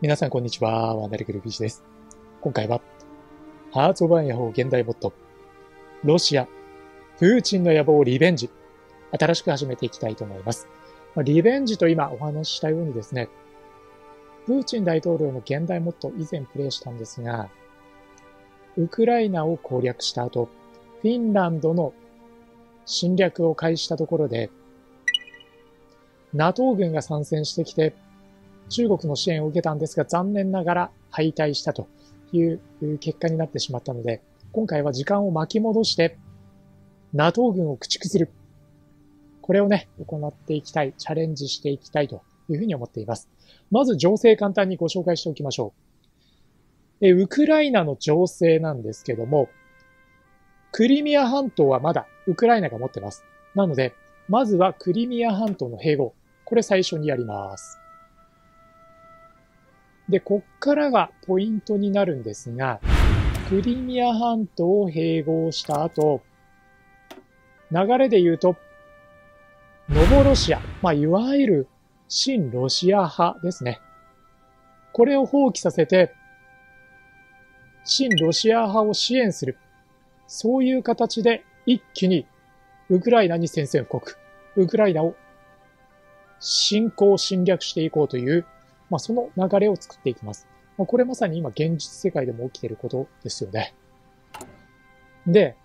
皆さんこんにちは、ワンダリクルビジです。今回はハーツ・オブ・アンヤホー現代ボット、ロシアプーチンの野望リベンジ、新しく始めていきたいと思います。リベンジと今お話ししたようにですね、プーチン大統領の現代モッド、以前プレイしたんですが、ウクライナを攻略した後、フィンランドの侵略を開始したところで NATO 軍が参戦してきて中国の支援を受けたんですが、残念ながら敗退したという結果になってしまったので、今回は時間を巻き戻して NATO 軍を駆逐する、これをね、行っていきたい、チャレンジしていきたいというふうに思っています。まず情勢簡単にご紹介しておきましょう。ウクライナの情勢なんですけども、クリミア半島はまだウクライナが持ってます。なのでまずはクリミア半島の併合、これ最初にやります。で、こっからがポイントになるんですが、クリミア半島を併合した後、流れで言うと、ノボロシア、いわゆる親ロシア派ですね。これを放棄させて、親ロシア派を支援する。そういう形で一気にウクライナに宣戦布告。ウクライナを侵攻、侵略していこうという、その流れを作っていきます。これまさに今現実世界でも起きていることですよね。で、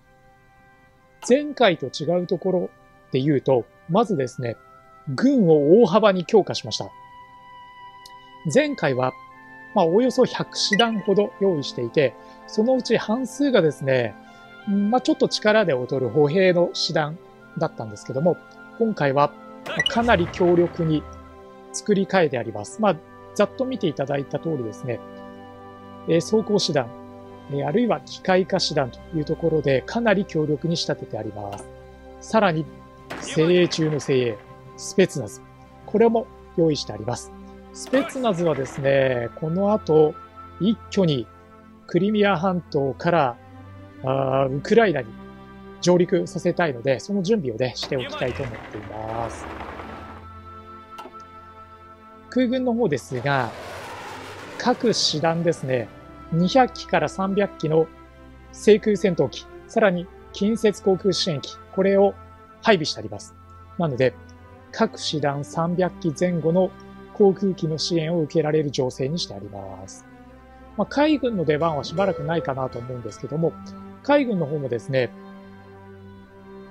前回と違うところで言うと、まずですね、軍を大幅に強化しました。前回は、おおよそ100師団ほど用意していて、そのうち半数がですね、ちょっと力で劣る歩兵の師団だったんですけども、今回はかなり強力に作り変えてあります。ざっと見ていただいた通りですね、装甲師団、あるいは機械化師団というところでかなり強力に仕立ててあります。さらに、精鋭中の精鋭、スペツナズ。これも用意してあります。スペツナズはですね、この後、一挙にクリミア半島からウクライナに上陸させたいので、その準備をね、しておきたいと思っています。空軍の方ですが、各師団ですね、200機から300機の制空戦闘機、さらに近接航空支援機、これを配備してあります。なので、各師団300機前後の航空機の支援を受けられる情勢にしてあります。海軍の出番はしばらくないかなと思うんですけども、海軍の方もですね、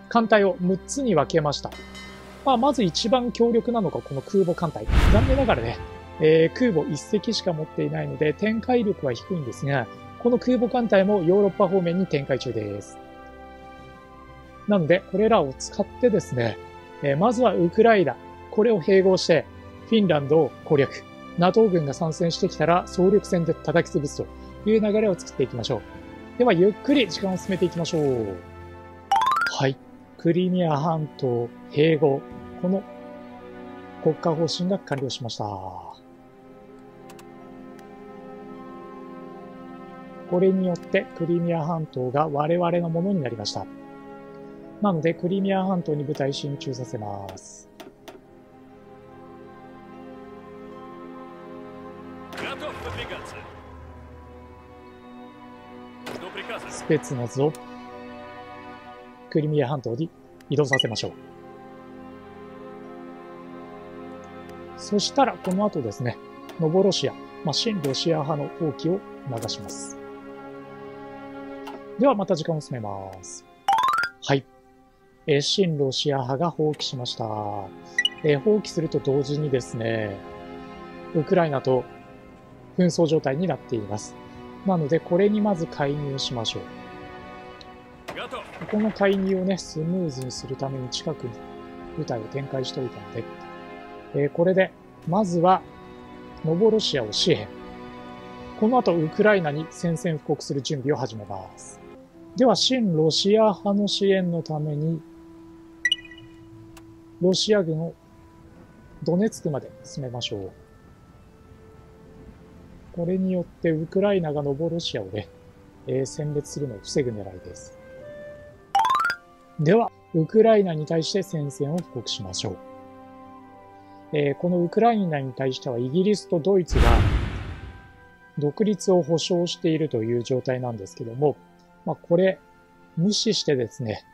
艦隊を6つに分けました。まず一番強力なのがこの空母艦隊。残念ながらね、空母1隻しか持っていないので展開力は低いんですが、この空母艦隊もヨーロッパ方面に展開中です。なので、これらを使ってですね、まずはウクライナ、これを併合して、フィンランドを攻略。NATO 軍が参戦してきたら、総力戦で叩き潰すという流れを作っていきましょう。では、ゆっくり時間を進めていきましょう。はい。クリミア半島併合。この国家方針が完了しました。これによって、クリミア半島が我々のものになりました。なので、クリミア半島に部隊進駐させます。スペツナズをクリミア半島に移動させましょう。そしたらこの後ですね、ノボロシア、親ロシア派の放棄を流します。ではまた時間を進めます。はい。親ロシア派が放棄しました。放棄すると同時にですね、ウクライナと紛争状態になっています。なので、これにまず介入しましょう。この介入をね、スムーズにするために近くに部隊を展開しておいたので、これで、まずは、ノボロシアを支援。この後、ウクライナに宣戦布告する準備を始めます。では、親ロシア派の支援のために、ロシア軍をドネツクまで進めましょう。これによってウクライナがノボロシアをね、殲滅するのを防ぐ狙いです。では、ウクライナに対して宣戦を布告しましょう。このウクライナに対してはイギリスとドイツが独立を保障しているという状態なんですけども、これ無視してですね、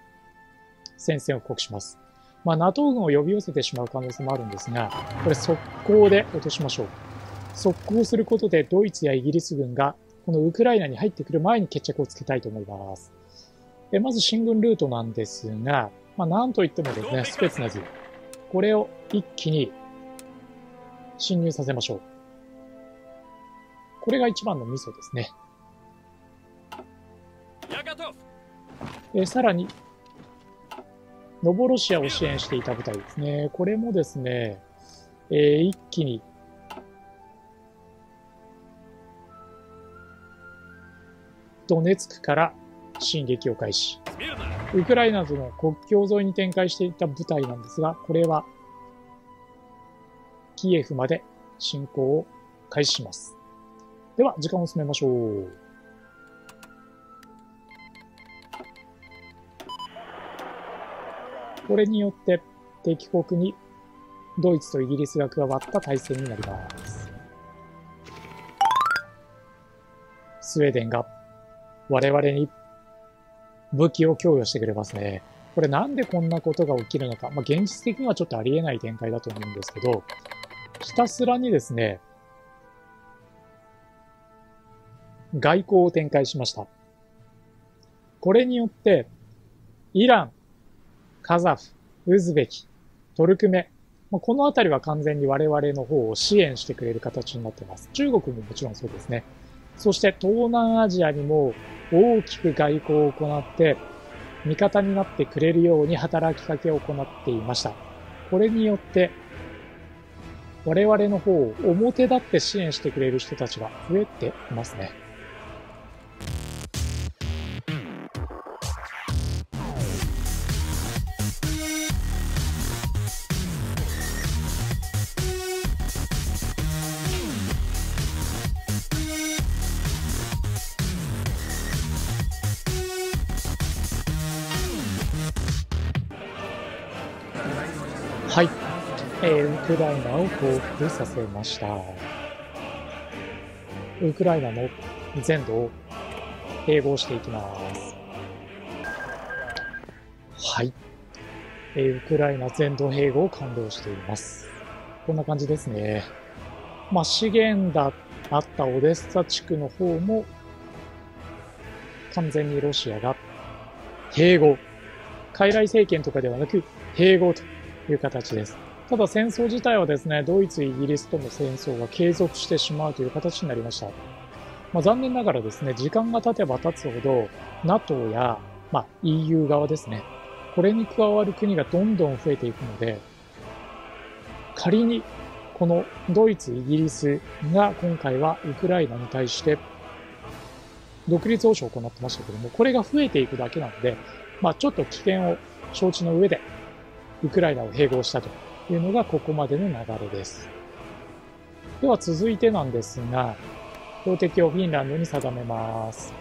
戦線を酷します。NATO 軍を呼び寄せてしまう可能性もあるんですが、これ速攻で落としましょう。速攻することでドイツやイギリス軍がこのウクライナに入ってくる前に決着をつけたいと思います。まず進軍ルートなんですが、なんといってもですね、スペツナズ。これを一気に侵入させましょう。これが一番のミソですね。さらに、ノボロシアを支援していた部隊ですね。これもですね、一気に、ドネツクから進撃を開始。ウクライナとの国境沿いに展開していた部隊なんですが、これは、キエフまで侵攻を開始します。では、時間を進めましょう。これによって敵国にドイツとイギリスが加わった対戦になります。スウェーデンが我々に武器を供与してくれますね。これなんでこんなことが起きるのか。現実的にはちょっとありえない展開だと思うんですけど、ひたすらにですね、外交を展開しました。これによって、イラン、カザフ、ウズベキ、トルクメ。このあたりは完全に我々の方を支援してくれる形になっています。中国ももちろんそうですね。そして東南アジアにも大きく外交を行って、味方になってくれるように働きかけを行っていました。これによって、我々の方を表立って支援してくれる人たちが増えていますね。はい、ウクライナを降伏させました。ウクライナの全土を併合していきます。はい、ウクライナ全土併合を完了しています。こんな感じですね。資源だったオデッサ地区の方も完全にロシアが併合。傀儡政権とかではなく併合という形です。ただ戦争自体はですね、ドイツ、イギリスとの戦争が継続してしまうという形になりました。残念ながらですね、時間が経てば経つほど、NATO や、EU 側ですね、これに加わる国がどんどん増えていくので、仮にこのドイツ、イギリスが今回はウクライナに対して独立応酬を行ってましたけども、これが増えていくだけなので、ちょっと危険を承知の上で、ウクライナを併合したというのがここまでの流れです。では続いてなんですが、標的をフィンランドに定めます。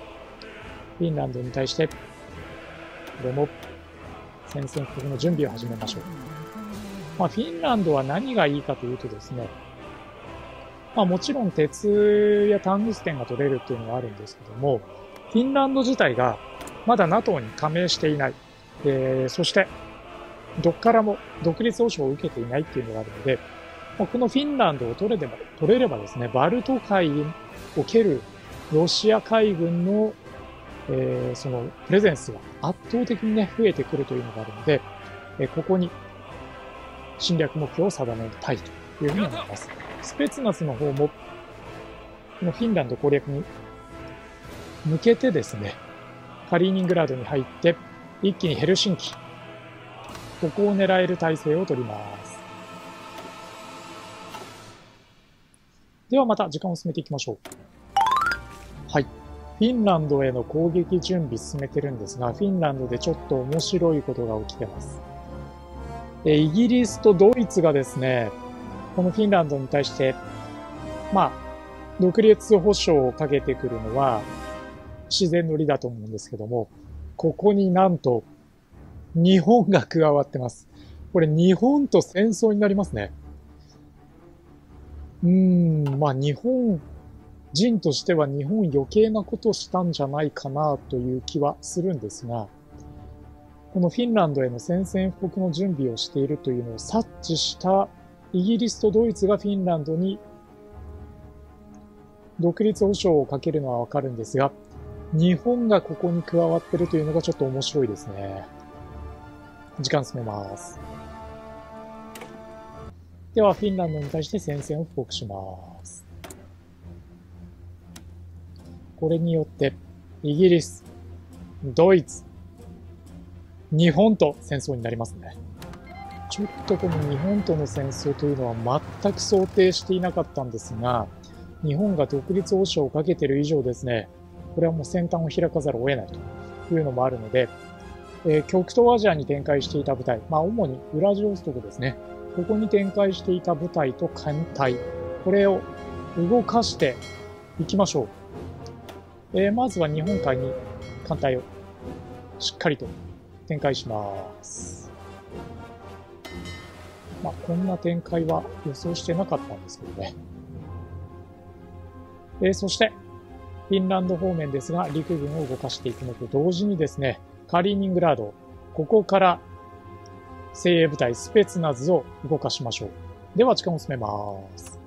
フィンランドに対して、これも戦線復帰の準備を始めましょう。フィンランドは何がいいかというとですね、もちろん鉄やタングステンが取れるというのはあるんですけども、フィンランド自体がまだ NATO に加盟していない。そして、どっからも独立保障を受けていないっていうのがあるので、このフィンランドを取れればですね、バルト海を蹴るロシア海軍の、そのプレゼンスが圧倒的にね、増えてくるというのがあるので、ここに侵略目標を定めたいというふうに思います。スペツナスの方も、このフィンランド攻略に向けてですね、カリーニングラードに入って、一気にヘルシンキ、ここを狙える体制を取ります。ではまた時間を進めていきましょう。はい。フィンランドへの攻撃準備進めてるんですが、フィンランドでちょっと面白いことが起きてます。イギリスとドイツがですね、このフィンランドに対して、独立保障をかけてくるのは自然の理だと思うんですけども、ここになんと、日本が加わってます。これ日本と戦争になりますね。日本人としては日本余計なことをしたんじゃないかなという気はするんですが、このフィンランドへの宣戦布告の準備をしているというのを察知したイギリスとドイツがフィンランドに独立保障をかけるのはわかるんですが、日本がここに加わってるというのがちょっと面白いですね。時間進めます。では、フィンランドに対して宣戦を布告します。これによって、イギリス、ドイツ、日本と戦争になりますね。ちょっとこの日本との戦争というのは全く想定していなかったんですが、日本が独立保障をかけている以上ですね、これはもう先端を開かざるを得ないというのもあるので、極東アジアに展開していた部隊、主にウラジオストクですね。ここに展開していた部隊と艦隊、これを動かしていきましょう。まずは日本海に艦隊をしっかりと展開します。こんな展開は予想してなかったんですけどね。そして、フィンランド方面ですが、陸軍を動かしていくのと同時にですね、カリーニングラード、ここから精鋭部隊スペツナズを動かしましょう。では、時間を進めます。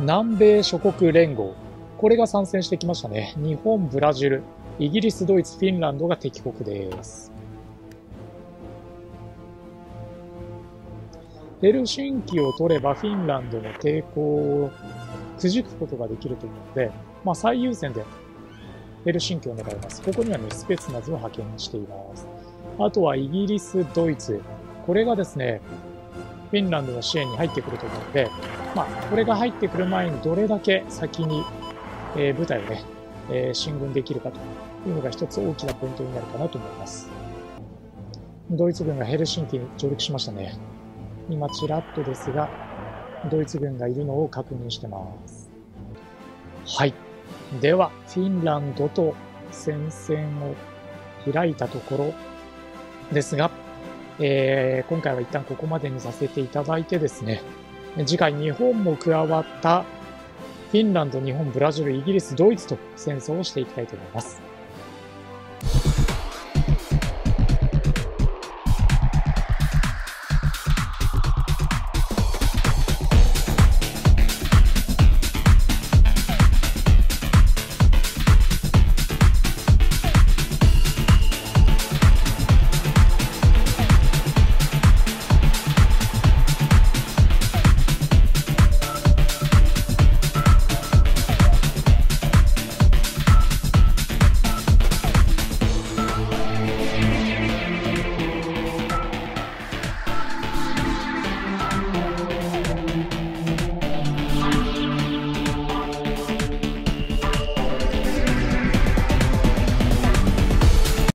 南米諸国連合。これが参戦してきましたね。日本、ブラジル、イギリス、ドイツ、フィンランドが敵国です。ヘルシンキを取ればフィンランドの抵抗をくじくことができるというので、最優先でヘルシンキを狙います。ここにはね、スペツナズを派遣しています。あとはイギリス、ドイツ。これがですね、フィンランドの支援に入ってくるというので、これが入ってくる前にどれだけ先に、部隊をね、進軍できるかというのが一つ大きなポイントになるかなと思います。ドイツ軍がヘルシンキに上陸しましたね。今、ちらっとですが、ドイツ軍がいるのを確認してます。はい。では、フィンランドと戦線を開いたところですが、今回は一旦ここまでにさせていただいてですね、次回日本も加わったフィンランド、日本、ブラジル、イギリス、ドイツと戦争をしていきたいと思います。